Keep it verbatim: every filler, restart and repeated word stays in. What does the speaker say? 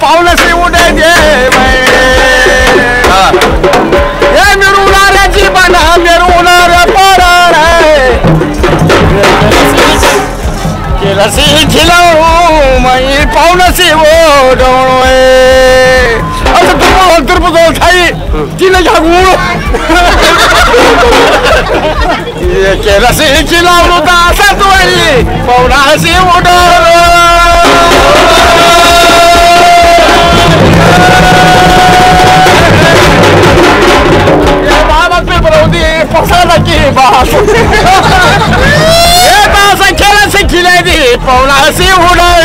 Paula si ude de mai ye miru la re jibana miru la re parare ke la si khilau mai paula si udo e ata tu antar po thai jila jagu ye ke la si khilau ta sa toi paula si udo Paula, see you.